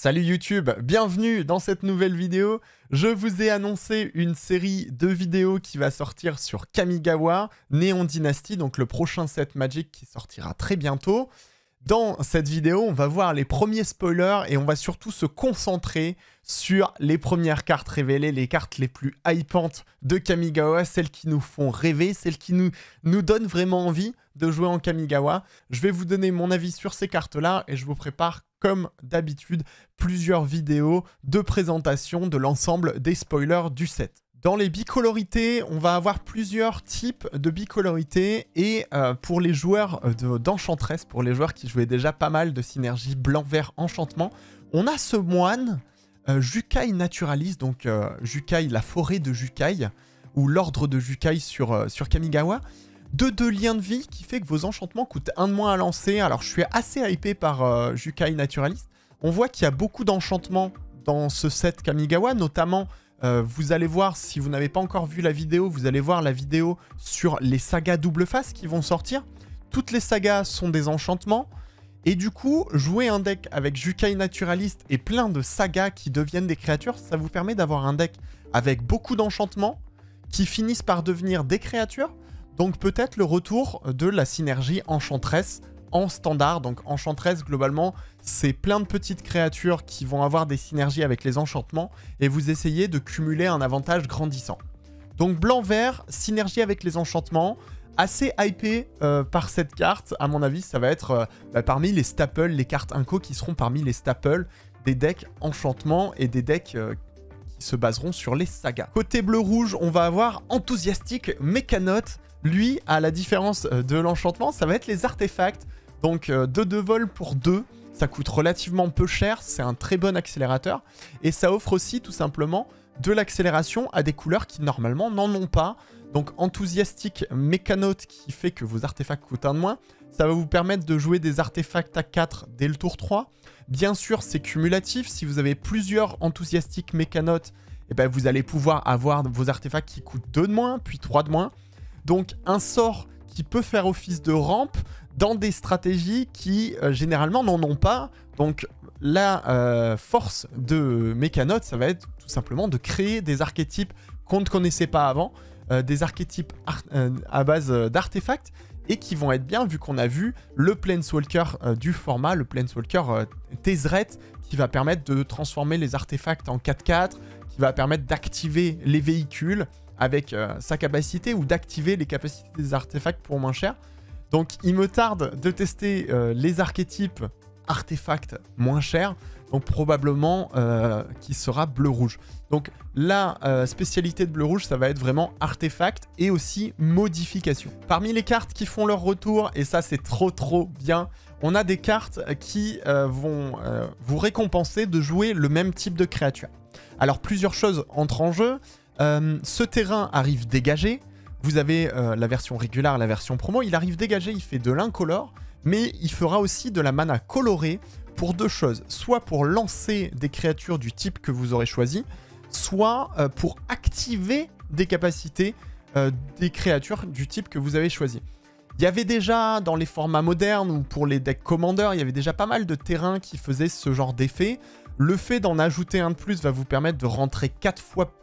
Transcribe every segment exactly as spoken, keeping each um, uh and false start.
Salut YouTube, bienvenue dans cette nouvelle vidéo. Je vous ai annoncé une série de vidéos qui va sortir sur Kamigawa Neon Dynasty, donc le prochain set Magic qui sortira très bientôt. Dans cette vidéo, on va voir les premiers spoilers et on va surtout se concentrer sur les premières cartes révélées, les cartes les plus hypantes de Kamigawa, celles qui nous font rêver, celles qui nous, nous donnent vraiment envie de jouer en Kamigawa. Je vais vous donner mon avis sur ces cartes-là et je vous prépare comme d'habitude, plusieurs vidéos de présentation de l'ensemble des spoilers du set. Dans les bicolorités, on va avoir plusieurs types de bicolorités et euh, pour les joueurs d'enchantresse, pour les joueurs qui jouaient déjà pas mal de synergie blanc-vert enchantement, on a ce moine euh, Jukai Naturalist, donc euh, Jukai, la forêt de Jukai, ou l'ordre de Jukai sur, euh, sur Kamigawa, de deux liens de vie qui fait que vos enchantements coûtent un de moins à lancer. Alors je suis assez hypé par euh, Jukai Naturalist. On voit qu'il y a beaucoup d'enchantements dans ce set Kamigawa, notamment euh, vous allez voir, si vous n'avez pas encore vu la vidéo, vous allez voir la vidéo sur les sagas double face qui vont sortir. Toutes les sagas sont des enchantements et du coup jouer un deck avec Jukai Naturalist et plein de sagas qui deviennent des créatures, ça vous permet d'avoir un deck avec beaucoup d'enchantements qui finissent par devenir des créatures. Donc peut-être le retour de la synergie enchantresse en standard. Donc enchantresse, globalement, c'est plein de petites créatures qui vont avoir des synergies avec les enchantements et vous essayez de cumuler un avantage grandissant. Donc blanc-vert, synergie avec les enchantements, assez hypé euh, par cette carte. À mon avis, ça va être euh, bah, parmi les staples, les cartes inco qui seront parmi les staples des decks enchantements et des decks euh, qui se baseront sur les sagas. Côté bleu-rouge, on va avoir Enthusiastic Mechanaut. Lui, à la différence de l'enchantement, ça va être les artefacts. Donc deux deux vol pour deux, ça coûte relativement peu cher, c'est un très bon accélérateur. Et ça offre aussi tout simplement de l'accélération à des couleurs qui normalement n'en ont pas. Donc Enthusiastic Mechanaut qui fait que vos artefacts coûtent un de moins. Ça va vous permettre de jouer des artefacts à quatre dès le tour trois. Bien sûr, c'est cumulatif. Si vous avez plusieurs Enthusiastic Mechanaut, eh ben, vous allez pouvoir avoir vos artefacts qui coûtent deux de moins, puis trois de moins. Donc un sort qui peut faire office de rampe dans des stratégies qui euh, généralement n'en ont pas. Donc la euh, force de Mechanaut, ça va être tout simplement de créer des archétypes qu'on ne connaissait pas avant, euh, des archétypes ar euh, à base d'artefacts et qui vont être bien vu qu'on a vu le Planeswalker euh, du format, le Planeswalker euh, Tezzeret qui va permettre de transformer les artefacts en quatre quatre, qui va permettre d'activer les véhicules avec euh, sa capacité ou d'activer les capacités des artefacts pour moins cher. Donc il me tarde de tester euh, les archétypes artefacts moins chers, donc probablement euh, qui sera bleu-rouge. Donc la euh, spécialité de bleu-rouge, ça va être vraiment artefacts et aussi modifications. Parmi les cartes qui font leur retour, et ça c'est trop trop bien, on a des cartes qui euh, vont euh, vous récompenser de jouer le même type de créature. Alors plusieurs choses entrent en jeu. Euh, ce terrain arrive dégagé, vous avez euh, la version régulière, la version promo, il arrive dégagé, il fait de l'incolore, mais il fera aussi de la mana colorée pour deux choses, soit pour lancer des créatures du type que vous aurez choisi, soit euh, pour activer des capacités euh, des créatures du type que vous avez choisi. Il y avait déjà dans les formats modernes ou pour les decks commandeurs, il y avait déjà pas mal de terrains qui faisaient ce genre d'effet. Le fait d'en ajouter un de plus va vous permettre de rentrer quatre fois plus.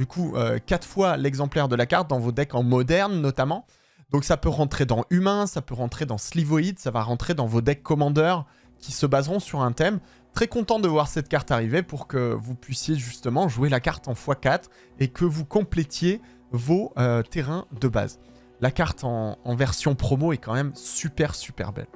Du coup, euh, quatre fois l'exemplaire de la carte dans vos decks en moderne notamment. Donc ça peut rentrer dans Humain, ça peut rentrer dans Slivoïde, ça va rentrer dans vos decks commandeurs qui se baseront sur un thème. Très content de voir cette carte arriver pour que vous puissiez justement jouer la carte en fois quatre et que vous complétiez vos euh, terrains de base. La carte en, en version promo est quand même super super belle.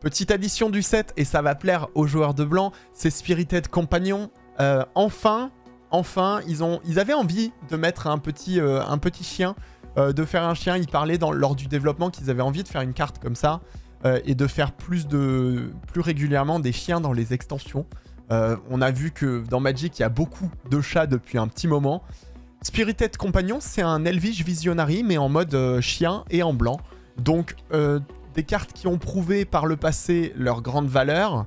Petite addition du set, et ça va plaire aux joueurs de blanc, c'est Spirited Companion. Euh, enfin... Enfin, ils, ont, ils avaient envie de mettre un petit, euh, un petit chien, euh, de faire un chien. Ils parlaient dans, lors du développement qu'ils avaient envie de faire une carte comme ça euh, et de faire plus, de, plus régulièrement des chiens dans les extensions. Euh, on a vu que dans Magic, il y a beaucoup de chats depuis un petit moment. Spirited Companion, c'est un Elvish Visionary, mais en mode euh, chien et en blanc. Donc, euh, des cartes qui ont prouvé par le passé leur grande valeur.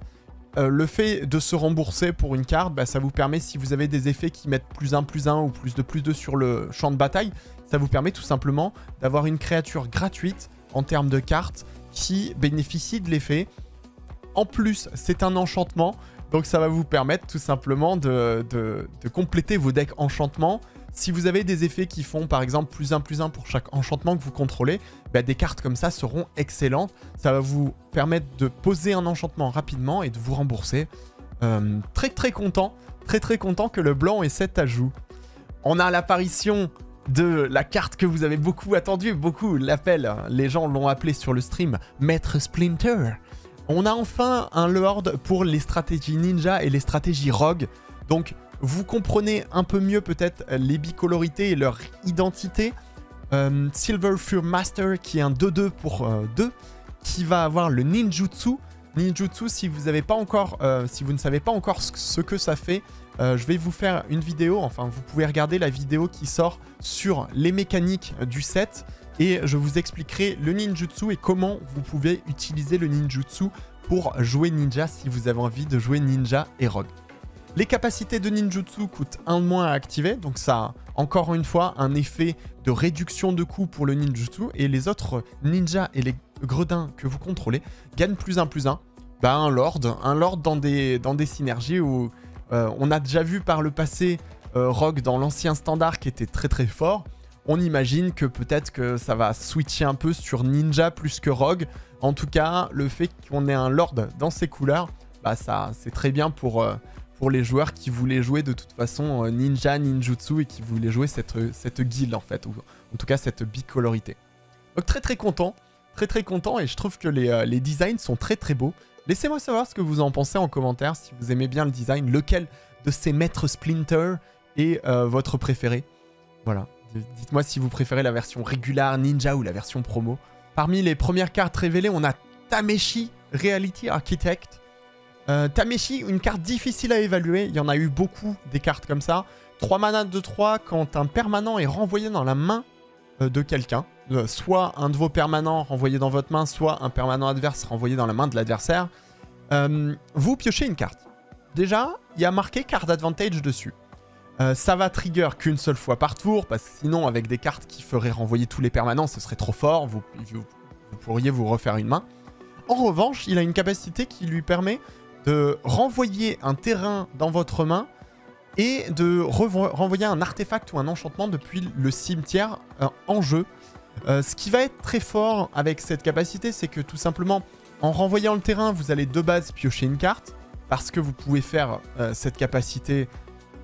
Euh, le fait de se rembourser pour une carte, bah, ça vous permet, si vous avez des effets qui mettent plus un, plus un ou plus de plus deux sur le champ de bataille, ça vous permet tout simplement d'avoir une créature gratuite en termes de cartes qui bénéficie de l'effet. En plus, c'est un enchantement, Donc ça va vous permettre tout simplement de, de, de compléter vos decks enchantements. Si vous avez des effets qui font par exemple plus un plus un pour chaque enchantement que vous contrôlez, bah des cartes comme ça seront excellentes. Ça va vous permettre de poser un enchantement rapidement et de vous rembourser. Euh, très très content, très très content que le blanc ait cet ajout. On a l'apparition de la carte que vous avez beaucoup attendue, beaucoup l'appellent, les gens l'ont appelé sur le stream, Maître Splinter. On a enfin un Lord pour les stratégies ninja et les stratégies rogue. Donc vous comprenez un peu mieux peut-être les bicolorités et leur identité. Euh, Silver Fur Master qui est un deux deux pour euh, deux, qui va avoir le ninjutsu. Ninjutsu, si vous avez pas encore, euh, si vous ne savez pas encore ce que ça fait, euh, je vais vous faire une vidéo, enfin vous pouvez regarder la vidéo qui sort sur les mécaniques du set et je vous expliquerai le ninjutsu et comment vous pouvez utiliser le ninjutsu pour jouer ninja si vous avez envie de jouer ninja et rogue. Les capacités de ninjutsu coûtent un de moins à activer, donc ça a encore une fois un effet de réduction de coût pour le ninjutsu et les autres ninjas et les gredins que vous contrôlez gagnent plus un plus un. Bah un lord, un lord dans des, dans des synergies où euh, on a déjà vu par le passé euh, Rogue dans l'ancien standard qui était très très fort. On imagine que peut-être que ça va switcher un peu sur ninja plus que Rogue. En tout cas, le fait qu'on ait un lord dans ses couleurs, bah ça c'est très bien pour... Euh, pour les joueurs qui voulaient jouer de toute façon ninja, ninjutsu et qui voulaient jouer cette, cette guilde en fait, ou en tout cas cette bicolorité. Donc très très content, très très content et je trouve que les, les designs sont très très beaux. Laissez-moi savoir ce que vous en pensez en commentaire, si vous aimez bien le design, lequel de ces maîtres Splinter est euh, votre préféré. Voilà, dites-moi si vous préférez la version régulière ninja ou la version promo. Parmi les premières cartes révélées, on a Tameshi Reality Architect. Euh, Tameshi, une carte difficile à évaluer, il y en a eu beaucoup des cartes comme ça. trois manas de trois, quand un permanent est renvoyé dans la main euh, de quelqu'un, euh, soit un de vos permanents renvoyé dans votre main, soit un permanent adverse renvoyé dans la main de l'adversaire, euh, vous piochez une carte. Déjà, il y a marqué card advantage dessus. Euh, ça va trigger qu'une seule fois par tour, parce que sinon avec des cartes qui feraient renvoyer tous les permanents, ce serait trop fort, vous, vous, vous pourriez vous refaire une main. En revanche, il a une capacité qui lui permet de renvoyer un terrain dans votre main et de renvoyer un artefact ou un enchantement depuis le cimetière euh, en jeu. Euh, ce qui va être très fort avec cette capacité, c'est que tout simplement, en renvoyant le terrain, vous allez de base piocher une carte, parce que vous pouvez faire euh, cette capacité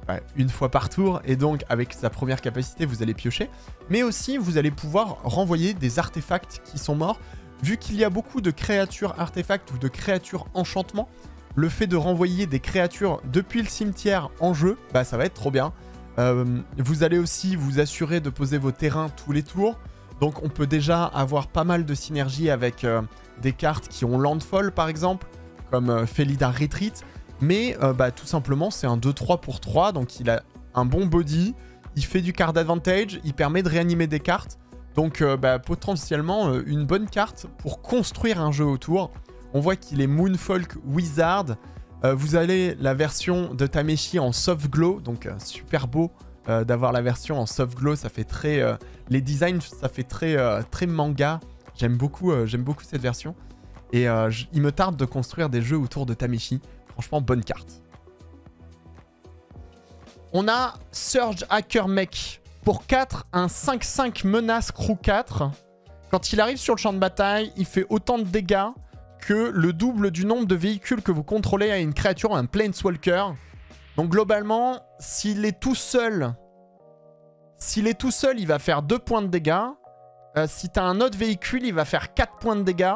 bah, une fois par tour, et donc avec sa première capacité, vous allez piocher. Mais aussi, vous allez pouvoir renvoyer des artefacts qui sont morts. Vu qu'il y a beaucoup de créatures artefacts ou de créatures enchantements, le fait de renvoyer des créatures depuis le cimetière en jeu, bah ça va être trop bien. Euh, vous allez aussi vous assurer de poser vos terrains tous les tours. Donc on peut déjà avoir pas mal de synergies avec euh, des cartes qui ont landfall par exemple, comme euh, Felidar Retreat. Mais euh, bah, tout simplement c'est un deux trois pour trois, donc il a un bon body, il fait du card advantage, il permet de réanimer des cartes. Donc euh, bah, potentiellement euh, une bonne carte pour construire un jeu autour. On voit qu'il est Moonfolk Wizard. Euh, vous avez la version de Tameshi en Soft Glow. Donc euh, super beau euh, d'avoir la version en Soft Glow. Ça fait très... Euh, les designs, ça fait très, euh, très manga. J'aime beaucoup, euh, j'aime beaucoup cette version. Et euh, il me tarde de construire des jeux autour de Tameshi. Franchement, bonne carte. On a Surge Hacker Mech. Pour quatre, un cinq cinq menace crew quatre. Quand il arrive sur le champ de bataille, il fait autant de dégâts que le double du nombre de véhicules que vous contrôlez à une créature ou un planeswalker. Donc globalement, s'il est tout seul, s'il est tout seul, il va faire deux points de dégâts. Euh, si tu as un autre véhicule, il va faire quatre points de dégâts.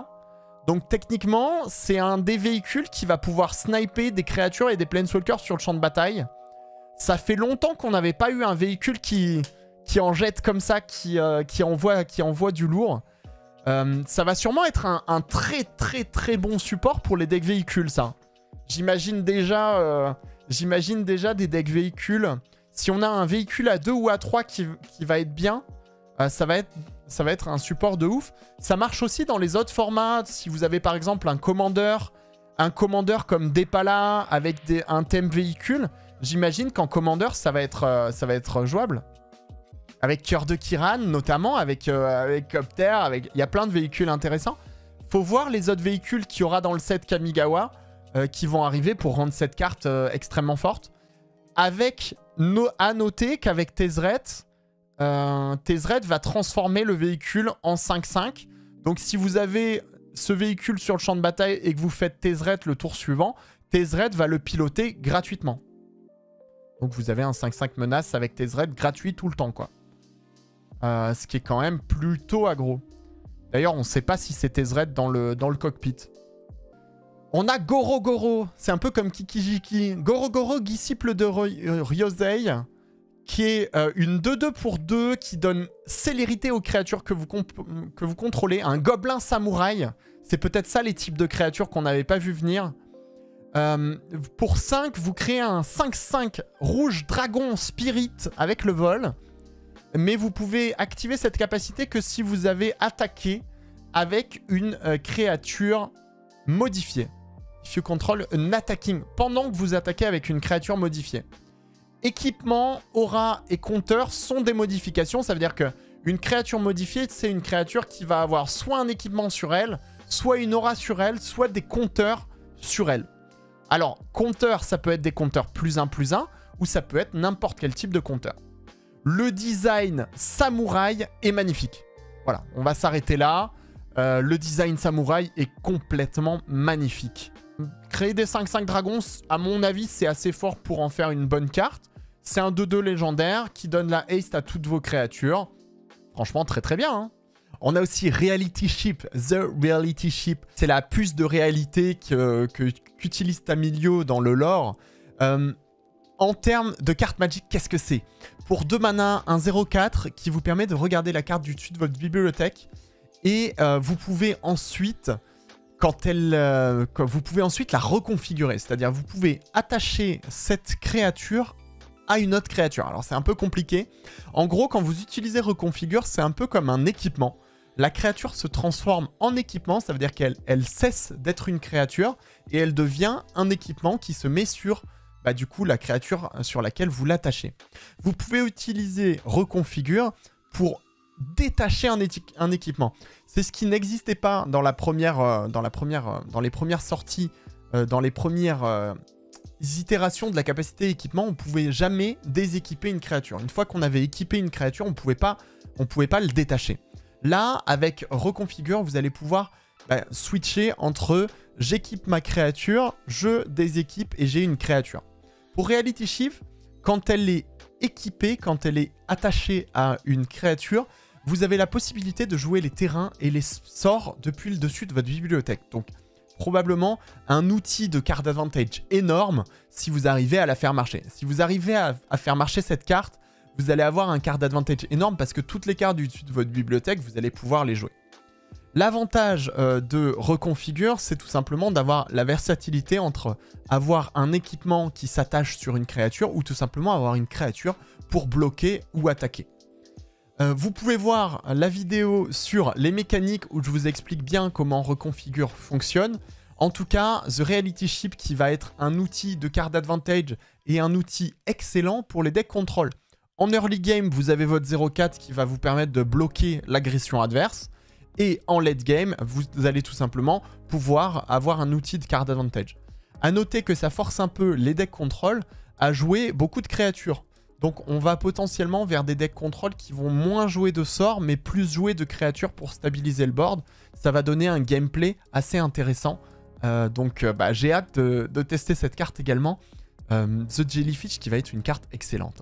Donc techniquement, c'est un des véhicules qui va pouvoir sniper des créatures et des planeswalkers sur le champ de bataille. Ça fait longtemps qu'on n'avait pas eu un véhicule qui, qui en jette comme ça, qui, euh, qui, envoie, qui envoie du lourd. Euh, ça va sûrement être un, un très très très bon support pour les decks véhicules, ça. J'imagine déjà, euh, j'imagine déjà des decks véhicules. Si on a un véhicule à deux ou à trois qui, qui va être bien, euh, ça va être, ça va être un support de ouf. Ça marche aussi dans les autres formats. Si vous avez par exemple un commandeur, un commandeur comme Depala avec des, un thème véhicule, j'imagine qu'en commandeur ça va être, euh, ça va être jouable. Avec Cœur de Kiran, notamment, avec, euh, avec Copter, avec... il y a plein de véhicules intéressants. Faut voir les autres véhicules qu'il y aura dans le set Kamigawa. euh, qui vont arriver pour rendre cette carte euh, extrêmement forte. Avec, no à noter qu'avec Tezzeret, euh, Tezzeret va transformer le véhicule en cinq cinq. Donc si vous avez ce véhicule sur le champ de bataille et que vous faites Tezzeret le tour suivant, Tezzeret va le piloter gratuitement. Donc vous avez un cinq cinq menace avec Tezzeret gratuit tout le temps, quoi. Euh, ce qui est quand même plutôt aggro. D'ailleurs, on ne sait pas si c'est Tezzeret dans le, dans le cockpit. On a Gorogoro. C'est un peu comme Kikijiki. Gorogoro, disciple de Ryosei, qui est euh, une deux deux pour deux qui donne célérité aux créatures que vous, que vous contrôlez. Un gobelin samouraï. C'est peut-être ça les types de créatures qu'on n'avait pas vu venir. Euh, pour cinq, vous créez un cinq cinq rouge dragon spirit avec le vol. Mais vous pouvez activer cette capacité que si vous avez attaqué avec une euh, créature modifiée. If you control an attacking, pendant que vous attaquez avec une créature modifiée. Équipement, aura et compteur sont des modifications. Ça veut dire qu'une créature modifiée, c'est une créature qui va avoir soit un équipement sur elle, soit une aura sur elle, soit des compteurs sur elle. Alors, compteur, ça peut être des compteurs plus un plus un, ou ça peut être n'importe quel type de compteur. Le design samouraï est magnifique. Voilà, on va s'arrêter là. Euh, le design samouraï est complètement magnifique. Créer des cinq cinq dragons, à mon avis, c'est assez fort pour en faire une bonne carte. C'est un deux deux légendaire qui donne la haste à toutes vos créatures. Franchement, très très bien. Hein. On a aussi Reality Ship, The Reality Ship. C'est la puce de réalité que, que, qu'utilise Tamilio dans le lore. Euh, En termes de carte magique, qu'est-ce que c'est? Pour deux manas, un zéro quatre qui vous permet de regarder la carte du dessus de votre bibliothèque. Et euh, vous pouvez ensuite, quand elle, euh, quand vous pouvez ensuite la reconfigurer. C'est-à-dire vous pouvez attacher cette créature à une autre créature. Alors c'est un peu compliqué. En gros, quand vous utilisez reconfigure, c'est un peu comme un équipement. La créature se transforme en équipement. Ça veut dire qu'elle elle cesse d'être une créature et elle devient un équipement qui se met sur... Bah, du coup, la créature sur laquelle vous l'attachez. Vous pouvez utiliser Reconfigure pour détacher un, un équipement. C'est ce qui n'existait pas dans, la première, euh, dans, la première, euh, dans les premières sorties, euh, dans les premières euh, itérations de la capacité équipement. On ne pouvait jamais déséquiper une créature. Une fois qu'on avait équipé une créature, on ne pouvait pas le détacher. Là, avec Reconfigure, vous allez pouvoir... Bah, switcher entre j'équipe ma créature, je déséquipe et j'ai une créature. Pour Reality Shift, quand elle est équipée, quand elle est attachée à une créature, vous avez la possibilité de jouer les terrains et les sorts depuis le dessus de votre bibliothèque. Donc probablement un outil de card advantage énorme si vous arrivez à la faire marcher. Si vous arrivez à, à faire marcher cette carte, vous allez avoir un card advantage énorme parce que toutes les cartes du dessus de votre bibliothèque, vous allez pouvoir les jouer. L'avantage euh, de Reconfigure, c'est tout simplement d'avoir la versatilité entre avoir un équipement qui s'attache sur une créature ou tout simplement avoir une créature pour bloquer ou attaquer. Euh, vous pouvez voir la vidéo sur les mécaniques où je vous explique bien comment Reconfigure fonctionne. En tout cas, The Reality Ship qui va être un outil de card advantage et un outil excellent pour les decks contrôle. En early game, vous avez votre zéro quatre qui va vous permettre de bloquer l'agression adverse. Et en late game, vous allez tout simplement pouvoir avoir un outil de card advantage. A noter que ça force un peu les decks control à jouer beaucoup de créatures. Donc on va potentiellement vers des decks control qui vont moins jouer de sorts, mais plus jouer de créatures pour stabiliser le board. Ça va donner un gameplay assez intéressant. Euh, donc euh, bah, j'ai hâte de, de tester cette carte également. Euh, The Jellyfish qui va être une carte excellente.